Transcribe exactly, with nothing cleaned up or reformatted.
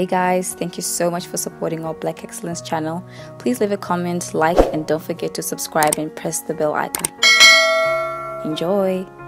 Hey guys, thank you so much for supporting our Black Excellence channel. Please leave a comment, like, and don't forget to subscribe and press the bell icon. Enjoy!